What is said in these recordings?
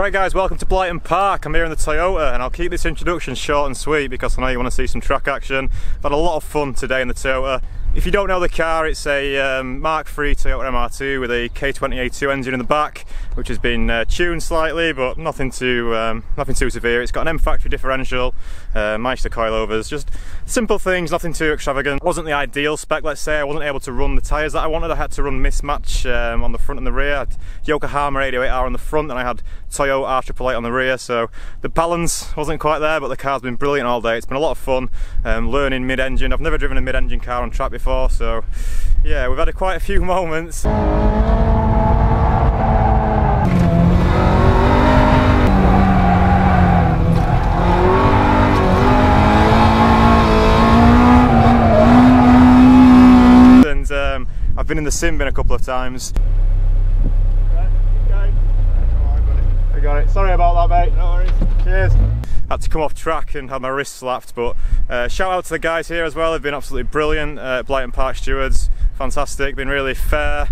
Alright guys, welcome to Blyton Park. I'm here in the Toyota and I'll keep this introduction short and sweet because I know you want to see some track action. I've had a lot of fun today in the Toyota. If you don't know the car, it's a Mark III Toyota MR2 with a K20A2 engine in the back, which has been tuned slightly, but nothing too severe. It's got an M factory differential, Meister coilovers, just simple things, nothing too extravagant. It wasn't the ideal spec, let's say. I wasn't able to run the tyres that I wanted. I had to run mismatch on the front and the rear. I had Yokohama 808R on the front and I had Toyo R888 on the rear, so the balance wasn't quite there, but the car's been brilliant all day. It's been a lot of fun learning mid-engine. I've never driven a mid-engine car on track before, so yeah, we've had quite a few moments. And I've been in the sin bin a couple of times. I got it. Sorry about that, mate. No worries. Cheers. Had to come off track and had my wrist slapped, but shout out to the guys here as well. They've been absolutely brilliant. Blyton Park stewards, fantastic. Been really fair,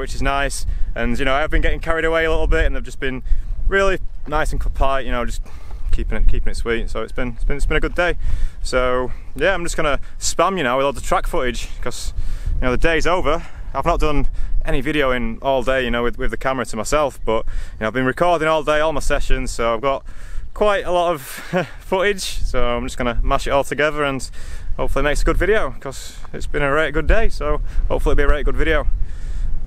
which is nice. And you know, I've been getting carried away a little bit, and they've just been really nice and polite. You know, just keeping it sweet. So it's been a good day. So yeah, I'm just gonna spam you now with all the track footage because you know the day's over. I've not done any video in all day, you know, with the camera to myself, but you know, I've been recording all day, all my sessions, so I've got quite a lot of footage, so I'm just gonna mash it all together and hopefully make a good video, because it's been a really good day, so hopefully it'll be a really good video.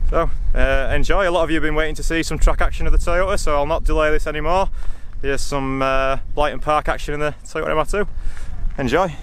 So, enjoy. A lot of you have been waiting to see some track action of the Toyota, so I'll not delay this anymore. Here's some Blyton Park action in the Toyota MR2. Enjoy.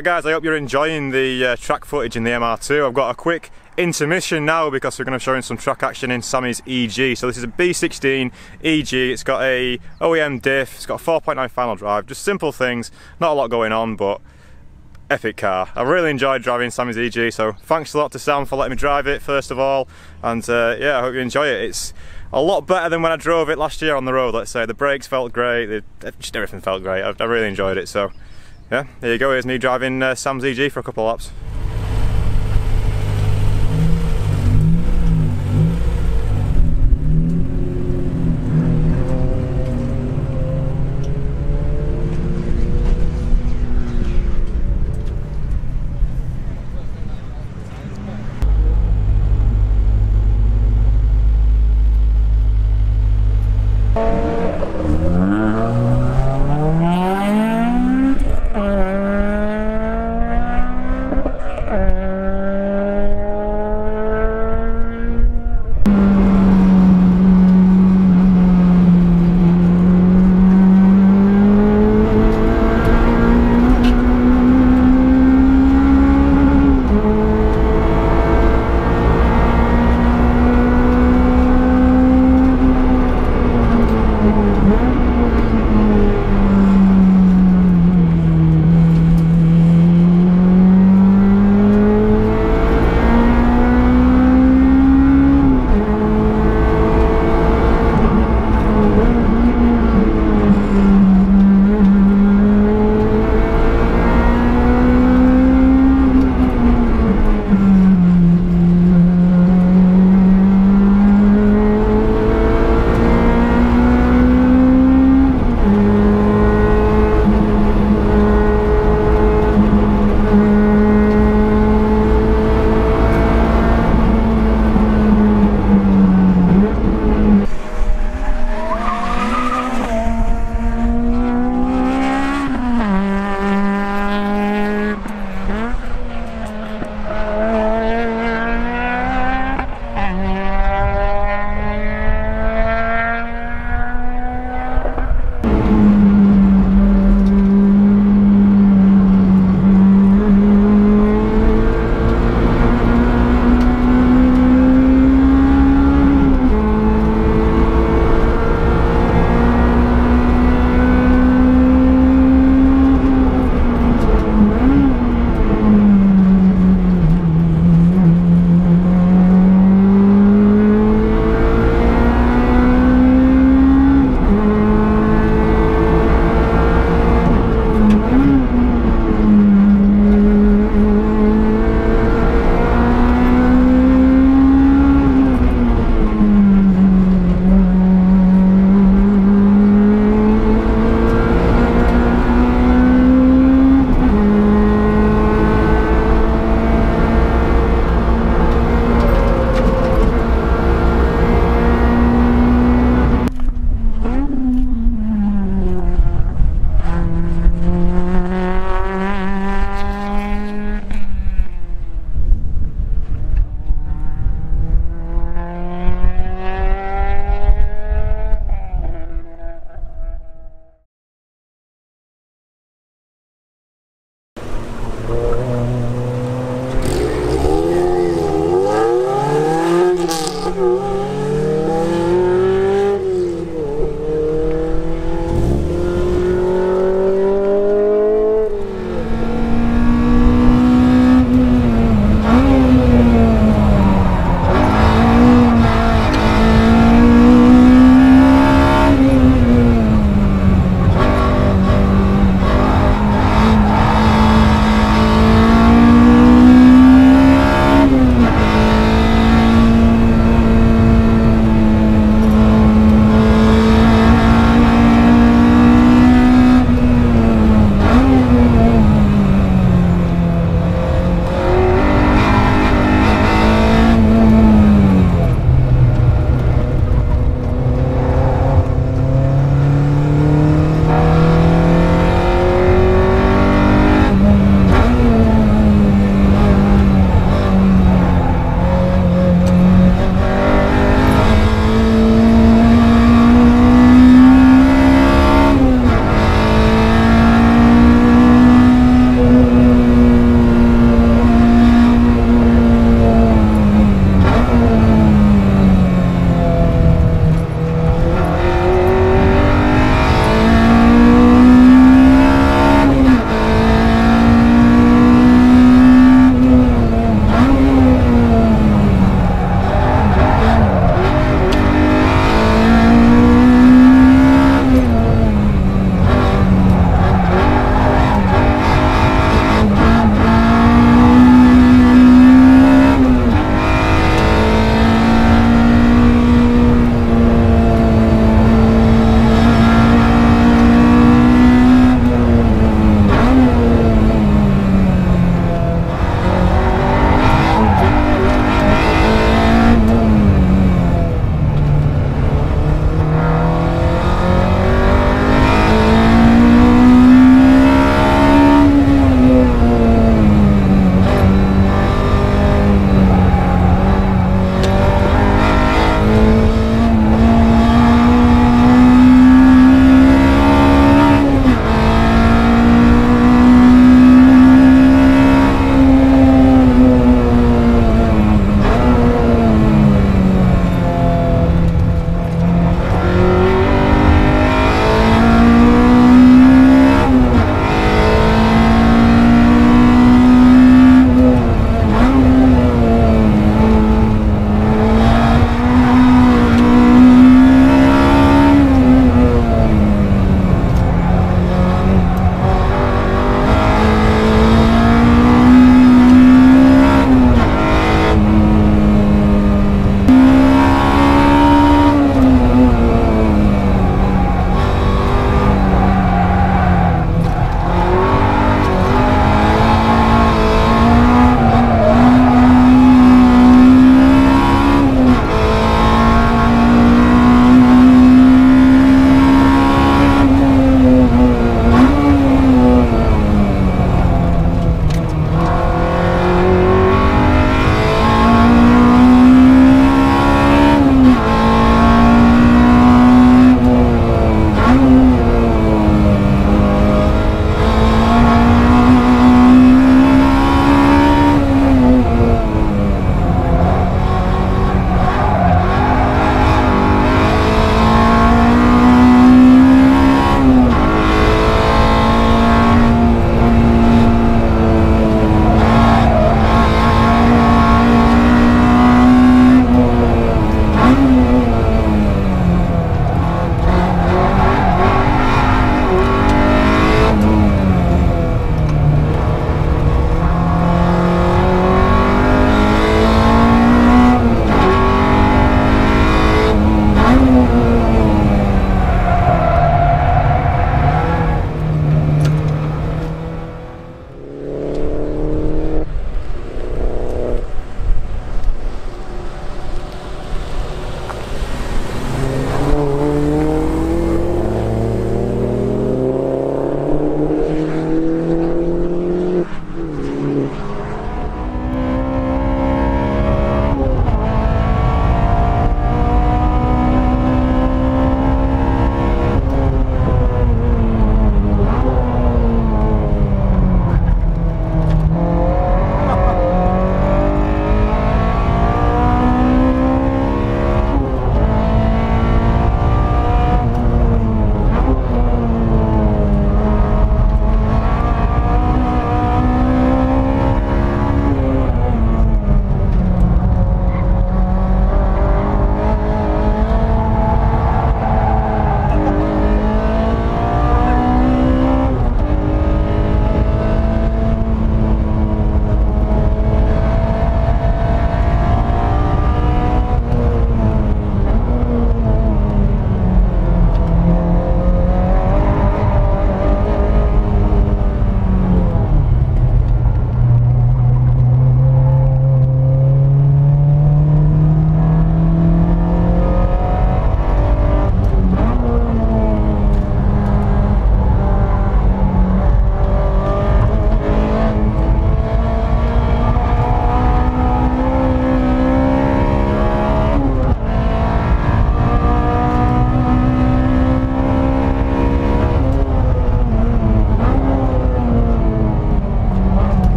Right guys, I hope you're enjoying the track footage in the MR2. I've got a quick intermission now because we're going to show you some track action in Sammy's EG. So this is a B16 EG, it's got a OEM diff, it's got a 4.9 final drive, just simple things, not a lot going on, but epic car. I really enjoyed driving Sammy's EG, so thanks a lot to Sam for letting me drive it first of all, and yeah, I hope you enjoy it. It's a lot better than when I drove it last year on the road, let's say. The brakes felt great, just everything felt great, I really enjoyed it, so yeah, there you go, here's me driving Sam's EG for a couple of laps.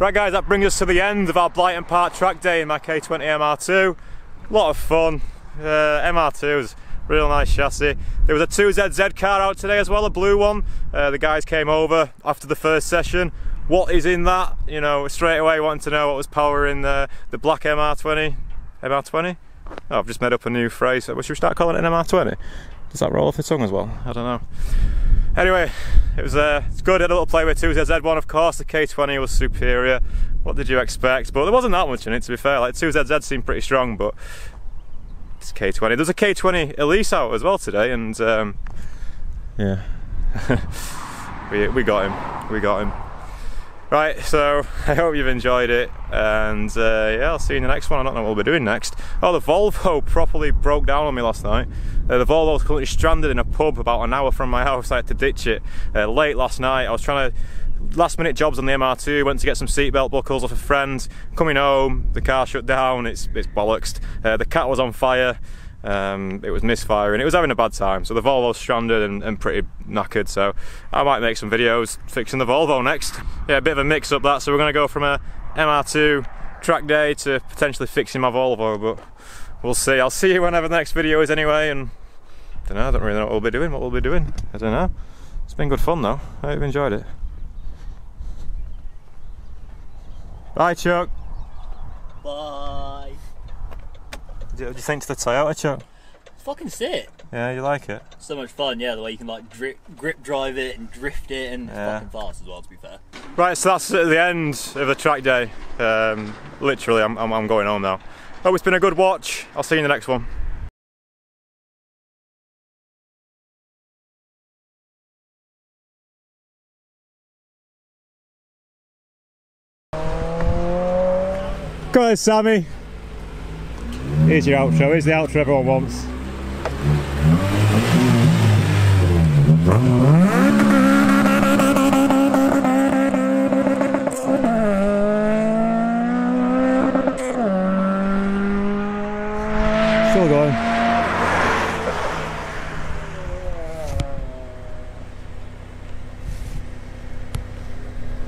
Right guys, that brings us to the end of our Blyton Park track day in my K20 MR2. A lot of fun. MR2's real nice chassis. There was a 2ZZ car out today as well, a blue one. The guys came over after the first session. What is in that? You know, straight away wanting to know what was powering the black MR20. MR20? Oh, I've just made up a new phrase. Should we start calling it an MR20? Does that roll off the tongue as well? I don't know. Anyway, it was it's good. I had a little play with 2ZZ1, of course. The K20 was superior. What did you expect? But there wasn't that much in it, to be fair. Like, 2ZZ seemed pretty strong, but it's K20. There's a K20 Elise out as well today, and yeah, we got him. We got him. Right, so I hope you've enjoyed it, and yeah, I'll see you in the next one. I don't know what we'll be doing next. Oh, the Volvo properly broke down on me last night. The Volvo's currently stranded in a pub about an hour from my house. I had to ditch it late last night. I was trying to, last minute jobs on the MR2, went to get some seatbelt buckles off a friend. Coming home, the car shut down, it's bollocksed. The cat was on fire. It was misfiring, it was having a bad time, so the Volvo's stranded and pretty knackered, so I might make some videos fixing the Volvo next. Yeah, a bit of a mix up that, so we're going to go from a MR2 track day to potentially fixing my Volvo, but we'll see. I'll see you whenever the next video is anyway, and I don't know, I don't really know what we'll be doing, I don't know. It's been good fun though, I hope you've enjoyed it. Bye Chuck! Bye! What do you think to the Toyota, Chuck? Fucking sick. Yeah, you like it? So much fun, yeah, the way you can like grip drive it and drift it, and yeah. It's fucking fast as well, to be fair. Right, so that's the end of the track day. Literally, I'm going home now. Hope it's been a good watch. I'll see you in the next one. Go ahead, Sammy. Here's your outro, here's the outro everyone wants. Still going.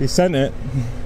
He sent it.